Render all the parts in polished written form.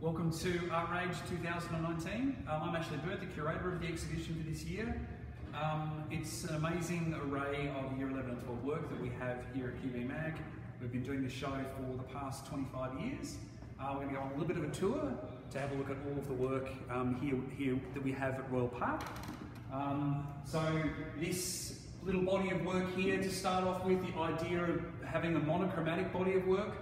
Welcome to ArtRage 2019. I'm Ashley Bird, the curator of the exhibition for this year. It's an amazing array of Year 11 and 12 work that we have here at QB Mag. We've been doing this show for the past 25 years. We're going to go on a little bit of a tour to have a look at all of the work here that we have at Royal Park. So this little body of work here, to start off with, the idea of having a monochromatic body of work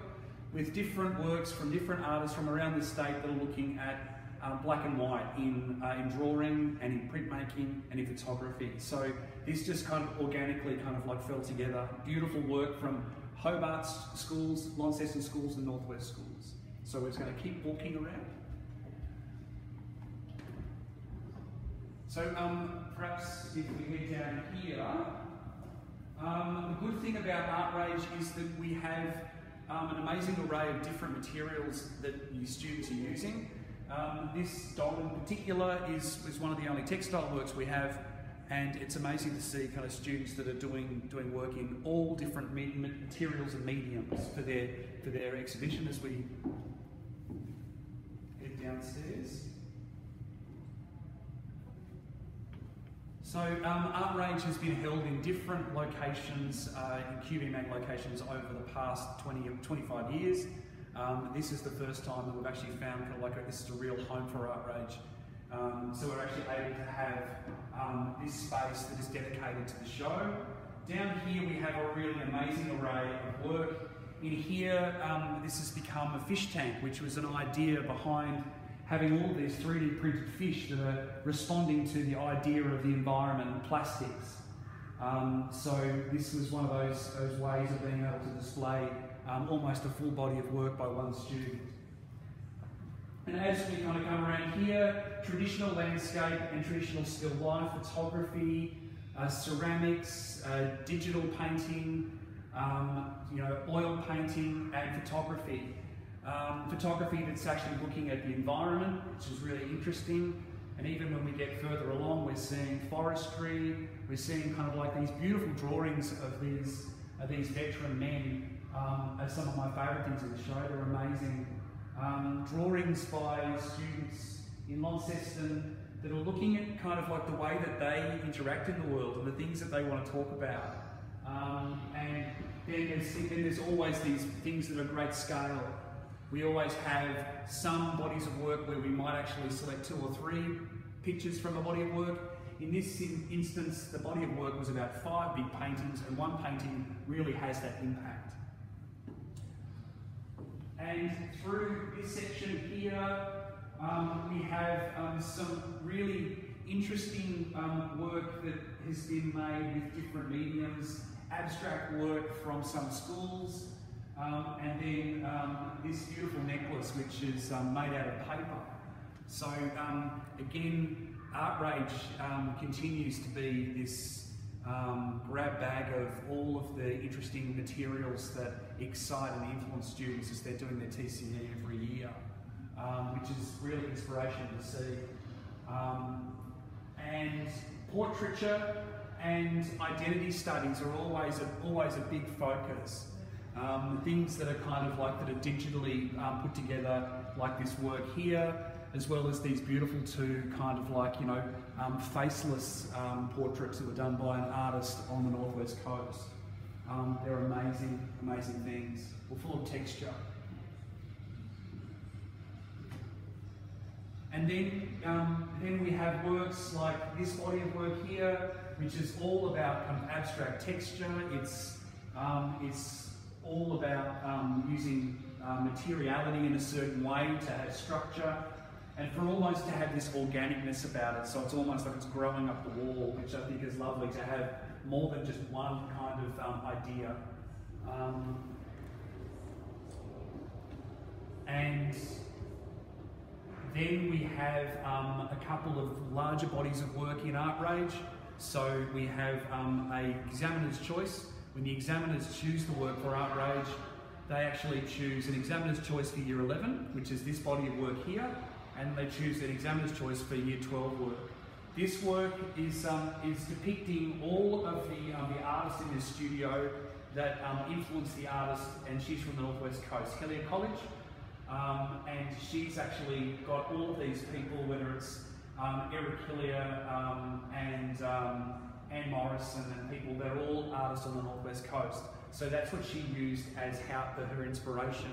with different works from different artists from around the state that are looking at black and white in drawing and in printmaking and in photography. So this just kind of organically like fell together. Beautiful work from Hobart schools, Launceston schools and Northwest schools. So we're just going to keep walking around. So perhaps if we head down here, the good thing about ArtRage is that we have an amazing array of different materials that your students are using. This doll in particular is one of the only textile works we have, and it's amazing to see students that are doing work in all different materials and mediums for their exhibition as we head downstairs. So ArtRage has been held in different locations, in QB Mag locations over the past 25 years. This is the first time that we've actually found this is a real home for ArtRage. So we're actually able to have this space that is dedicated to the show. Down here we have a really amazing array of work. In here, this has become a fish tank, which was an idea behind having all these 3D printed fish that are responding to the idea of the environment and plastics. So this was one of those ways of being able to display almost a full body of work by one student. And as we come around here, traditional landscape and traditional still life, photography, ceramics, digital painting, oil painting and photography. Photography that's actually looking at the environment, which is really interesting. And even when we get further along, we're seeing forestry, we're seeing these beautiful drawings of these veteran men as some of my favourite things in the show. They're amazing. Drawings by students in Launceston that are looking at the way that they interact in the world and the things that they want to talk about. And then there's always these things that are great scale. We always have some bodies of work where we might actually select 2 or 3 pictures from a body of work. In this instance, the body of work was about 5 big paintings, and one painting really has that impact. And through this section here, we have some really interesting work that has been made with different mediums, abstract work from some schools, and then this beautiful necklace, which is made out of paper. So again, ArtRage continues to be this grab bag of all of the interesting materials that excite and influence students as they're doing their TCE every year, which is really inspirational to see. And portraiture and identity studies are always a big focus. Things that are that are digitally put together, like this work here, as well as these beautiful two faceless portraits that were done by an artist on the Northwest Coast. They're amazing things, well, full of texture. And then we have works like this body of work here, which is all about abstract texture. It's all about using materiality in a certain way to have structure, and for almost to have this organicness about it. So it's almost like it's growing up the wall, which I think is lovely to have more than just one idea. And then we have a couple of larger bodies of work in ArtRage. So we have an examiner's choice. When the examiners choose the work for ArtRage, they actually choose an examiner's choice for Year 11, which is this body of work here, and they choose an examiner's choice for Year 12 work. This work is depicting all of the artists in this studio that influenced the artist, and she's from the Northwest Coast, Killia College. And she's actually got all of these people, whether it's Eric Killia and Anne Morrison and people, they're all artists on the Northwest Coast. So that's what she used as her inspiration.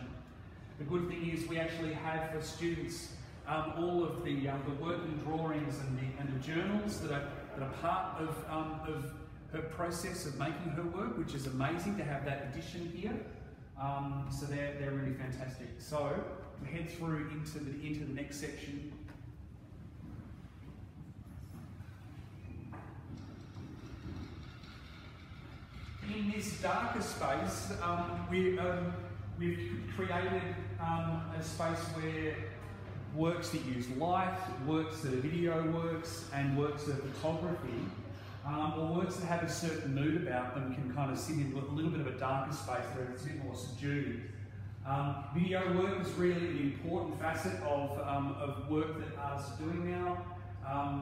The good thing is we actually have for students all of the working drawings and the journals that are part of her process of making her work, which is amazing to have that addition here. So they're really fantastic. So we head through into the next section. In this darker space, we've created a space where works that use light, works that are video works, and works that are photography, or works that have a certain mood about them can kind of sit into a little bit of a darker space where it's a bit more subdued. Video work is really an important facet of work that artists are doing now.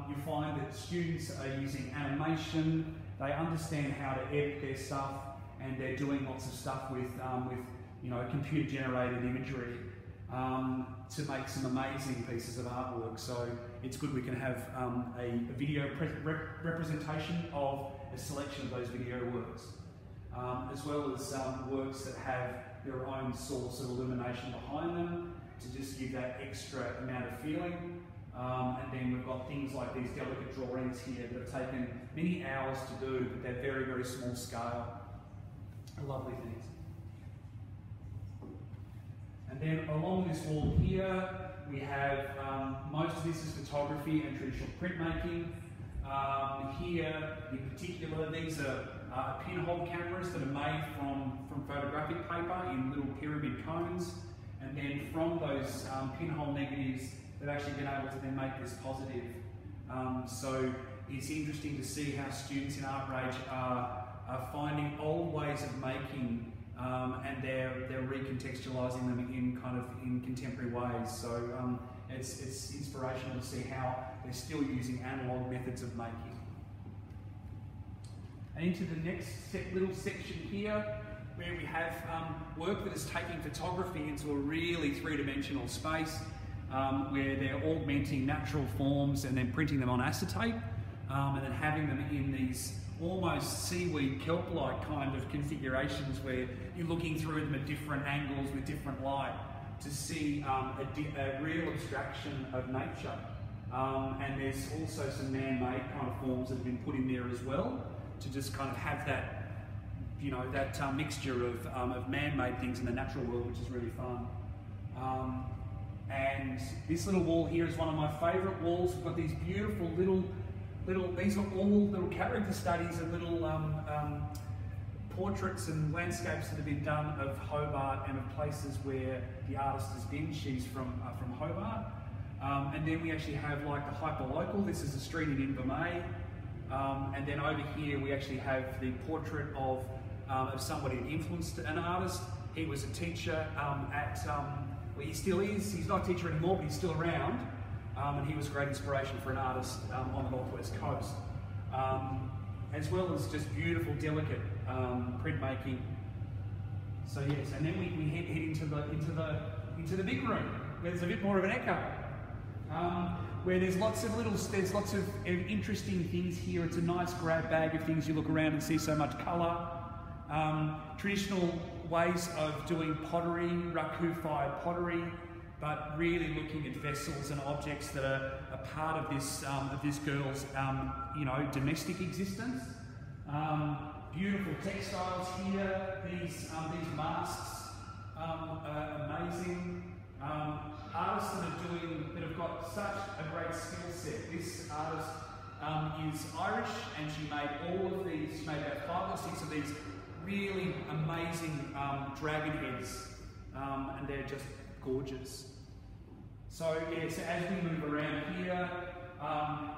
You find that students are using animation. They understand how to edit their stuff, and they're doing lots of stuff with computer-generated imagery to make some amazing pieces of artwork. So it's good we can have a video representation of a selection of those video works, as well as works that have their own source of illumination behind them to just give that extra amount of feeling. And then we've got things like these delicate drawings here that have taken many hours to do, but they're very, very small scale. Lovely things. And then along this wall here, we have most of this is photography and traditional printmaking. Here, in particular, these are pinhole cameras that are made from photographic paper in little pyramid cones. And then from those pinhole negatives, they've actually been able to then make this positive. So it's interesting to see how students in ArtRage are finding old ways of making, and they're recontextualizing them in contemporary ways. So it's inspirational to see how they're still using analog methods of making. And into the next little section here, where we have work that is taking photography into a really three-dimensional space. Where they're augmenting natural forms and then printing them on acetate, and then having them in these almost seaweed kelp-like kind of configurations where you're looking through them at different angles with different light to see a real abstraction of nature. And there's also some man-made kind of forms that have been put in there as well to just kind of have that, that mixture of man-made things in the natural world, which is really fun. And this little wall here is one of my favourite walls. We've got these beautiful these are all little character studies and little portraits and landscapes that have been done of Hobart and of places where the artist has been. She's from Hobart. And then we actually have like the hyperlocal. This is a street in Invermay. And then over here we actually have the portrait of somebody who influenced an artist. He was a teacher well, he still is. He's not a teacher anymore, but he's still around. And he was a great inspiration for an artist on the Northwest Coast. As well as just beautiful, delicate printmaking. So yes, and then we head into the big room, where there's a bit more of an echo. Where there's lots of interesting things here. It's a nice grab bag of things. You look around and see so much colour. Traditional ways of doing pottery, raku-fired pottery, but really looking at vessels and objects that are a part of this girl's domestic existence. Beautiful textiles here. These masks are amazing. Artists that have got such a great skill set. This artist is Irish, and she made about 5 or 6 of these really amazing dragon heads, and they're just gorgeous. So yeah, so as we move around here,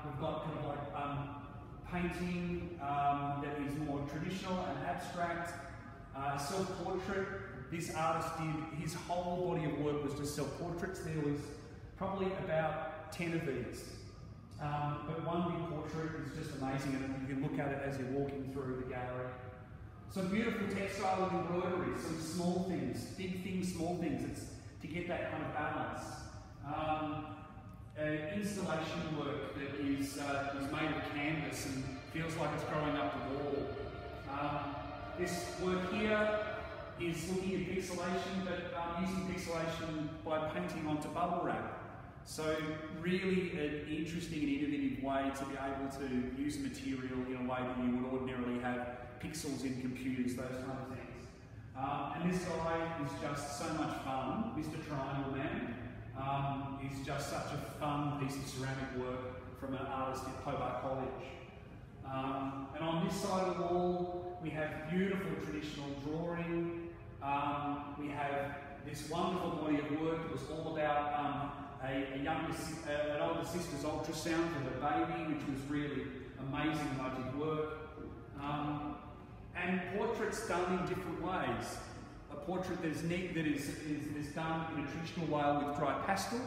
we've got kind of like painting that is more traditional and abstract, self-portrait. This artist did, his whole body of work was just self-portraits. There was probably about 10 of these. But one big portrait is just amazing, and you can look at it as you're walking through the gallery. Some beautiful textile and embroidery, some small things, big things, small things. It's to get that kind of balance. Installation work that is made of canvas and feels like it's growing up the wall. This work here is looking at pixelation, but using pixelation by painting onto bubble wrap. So really an interesting and innovative way to be able to use material in a way that you would ordinarily have pixels in computers, those kind of things. And this guy is just so much fun. Mr. Triangle Man is just such a fun piece of ceramic work from an artist at Hobart College. And on this side of the wall, we have beautiful traditional drawing. We have this wonderful body of work that was all about an older sister's ultrasound for her baby, which was really amazing did work. And portraits done in different ways. A portrait that is neat, that is done in a traditional way with dry pastel,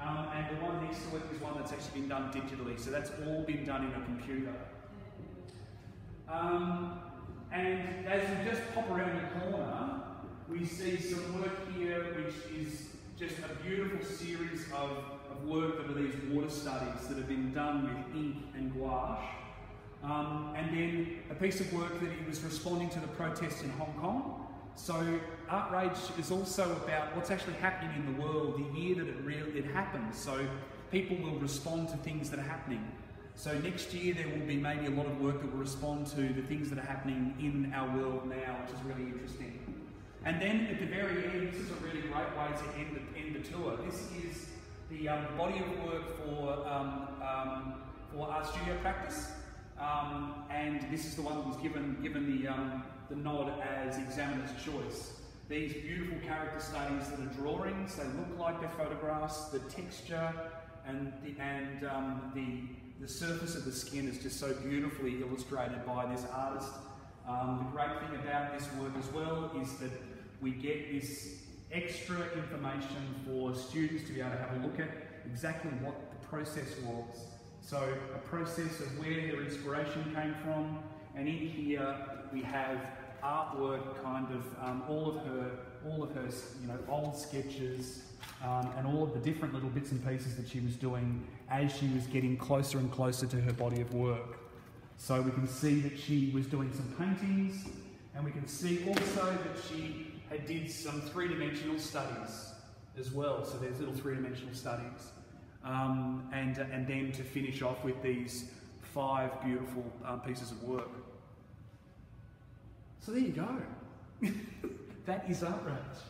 and the one next to it is one that's actually been done digitally. So that's all been done in a computer. And as we just pop around the corner, we see some work here which is just a beautiful series of work that are these water studies that have been done with ink and gouache. And then a piece of work that he was responding to the protests in Hong Kong. So ArtRage is also about what's actually happening in the world, the year that it happens. So people will respond to things that are happening. So next year there will be maybe a lot of work that will respond to the things that are happening in our world now, which is really interesting. And then at the very end, this is a really great way to end the tour. This is the body of work for our studio practice. And this is the one that was given the nod as examiner's choice. These beautiful character studies that are drawings, they look like they're photographs, the texture and the surface of the skin is just so beautifully illustrated by this artist. The great thing about this work as well is that we get this extra information for students to be able to have a look at exactly what the process was. So a process of where their inspiration came from, and in here we have artwork, kind of all of her, you know, old sketches and all of the different little bits and pieces that she was doing as she was getting closer and closer to her body of work. So we can see that she was doing some paintings, and we can see also that she had did some three-dimensional studies as well. So there's little three-dimensional studies. And then to finish off with these 5 beautiful pieces of work. So there you go. That is ArtRage.